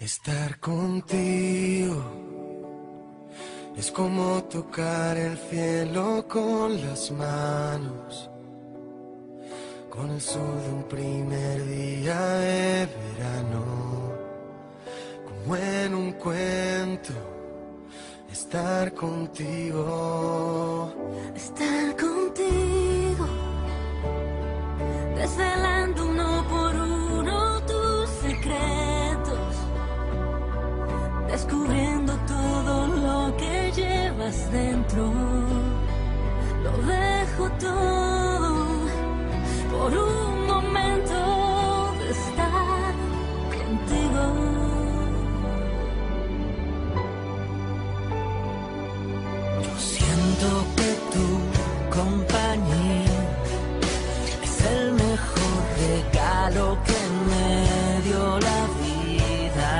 Estar contigo es como tocar el cielo con las manos, con el sol de un primer día de verano. Como en un cuento, estar contigo. Estar contigo, desvelando uno por uno tus secretos, descubriendo todo lo que llevas dentro. Lo dejo todo por un momento de estar contigo. Yo siento que tu compañía es el mejor regalo que me dio la vida.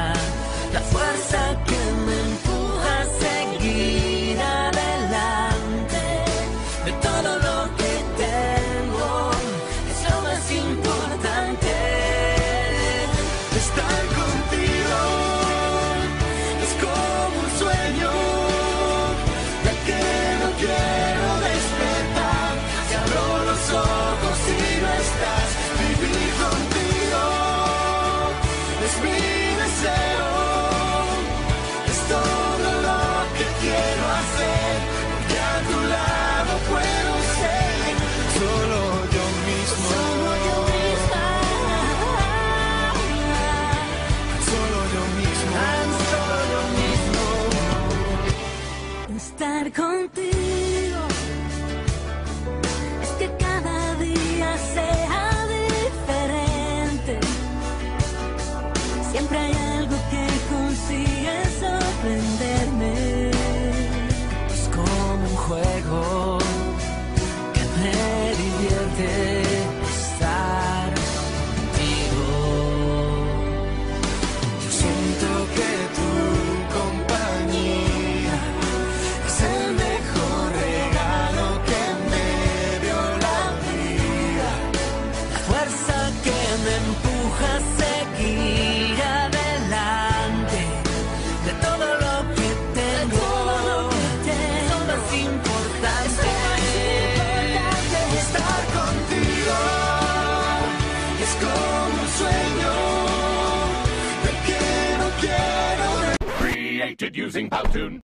La fuerza que me empuja a seguir adelante. De todo lo que tengo es lo más importante. Estar contigo es como un sueño del que no quiero despertar. Si abro los ojos y no estás, vivir contigo es mi deseo. Estar contigo es que cada día sea diferente. Siempre hay algo que consigue sorprenderme. Es como un juego que me divierte. Estar contigo, yo siento que tu compañía using PowToon.